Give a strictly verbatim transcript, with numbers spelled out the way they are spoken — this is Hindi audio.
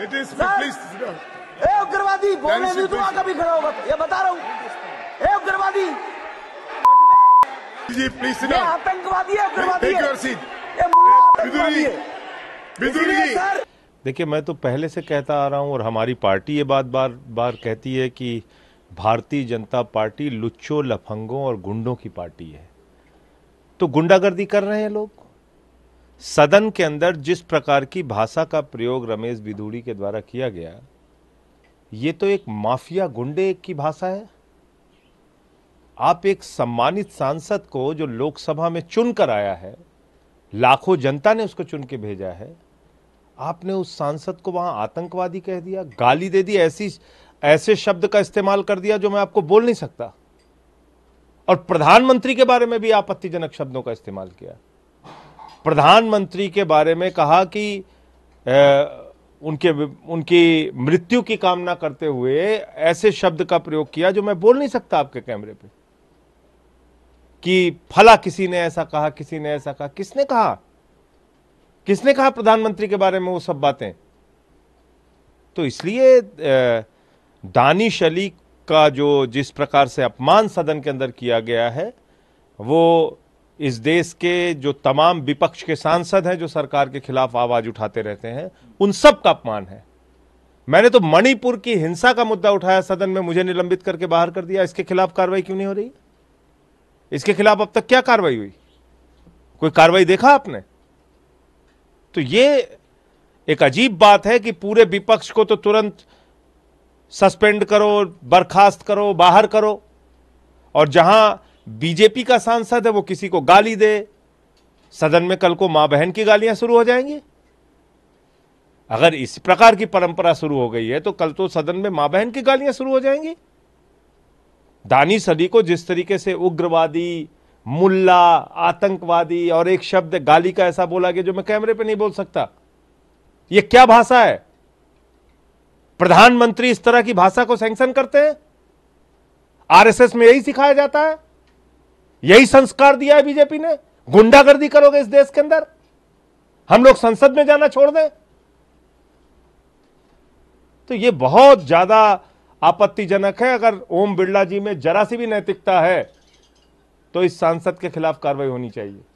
उग्रवादी बोलने भी तो कभी खड़ा होगा, ये बता रहा हूँ। उग्रवादी आतंकवादी है, उग्रवादी है। देखिए, मैं तो पहले से कहता आ रहा हूँ और हमारी पार्टी ये बात बार बार कहती है कि भारतीय जनता पार्टी लुच्चों, लफंगों और गुंडों की पार्टी है। तो गुंडागर्दी कर रहे हैं लोग। सदन के अंदर जिस प्रकार की भाषा का प्रयोग रमेश बिधूड़ी के द्वारा किया गया, ये तो एक माफिया गुंडे की भाषा है। आप एक सम्मानित सांसद को, जो लोकसभा में चुन कर आया है, लाखों जनता ने उसको चुन के भेजा है, आपने उस सांसद को वहां आतंकवादी कह दिया, गाली दे दी, ऐसी ऐसे शब्द का इस्तेमाल कर दिया जो मैं आपको बोल नहीं सकता। और प्रधानमंत्री के बारे में भी आपत्तिजनक शब्दों का इस्तेमाल किया। प्रधानमंत्री के बारे में कहा कि ए, उनके उनकी मृत्यु की कामना करते हुए ऐसे शब्द का प्रयोग किया जो मैं बोल नहीं सकता आपके कैमरे पे, कि फला किसी ने ऐसा कहा, किसी ने ऐसा कहा। किसने कहा किसने कहा प्रधानमंत्री के बारे में वो सब बातें? तो इसलिए दानिश अली का जो जिस प्रकार से अपमान सदन के अंदर किया गया है, वो इस देश के जो तमाम विपक्ष के सांसद हैं जो सरकार के खिलाफ आवाज उठाते रहते हैं, उन सब का अपमान है। मैंने तो मणिपुर की हिंसा का मुद्दा उठाया सदन में, मुझे निलंबित करके बाहर कर दिया। इसके खिलाफ कार्रवाई क्यों नहीं हो रही? इसके खिलाफ अब तक क्या कार्रवाई हुई? कोई कार्रवाई देखा आपने? तो ये एक अजीब बात है कि पूरे विपक्ष को तो तुरंत सस्पेंड करो, बर्खास्त करो, बाहर करो, और जहां बीजेपी का सांसद है वो किसी को गाली दे, सदन में कल को मां बहन की गालियां शुरू हो जाएंगी। अगर इस प्रकार की परंपरा शुरू हो गई है तो कल तो सदन में मां बहन की गालियां शुरू हो जाएंगी। दानिश अली को जिस तरीके से उग्रवादी, मुल्ला, आतंकवादी और एक शब्द गाली का ऐसा बोला गया जो मैं कैमरे पे नहीं बोल सकता, यह क्या भाषा है? प्रधानमंत्री इस तरह की भाषा को सैंक्शन करते हैं। आर एस एस में यही सिखाया जाता है, यही संस्कार दिया है बीजेपी ने। गुंडागर्दी करोगे इस देश के अंदर, हम लोग संसद में जाना छोड़ दें। तो ये बहुत ज्यादा आपत्तिजनक है। अगर ओम बिरला जी में जरा सी भी नैतिकता है तो इस सांसद के खिलाफ कार्रवाई होनी चाहिए।